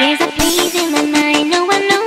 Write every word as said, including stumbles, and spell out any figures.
There's a place in my mind, no one knows.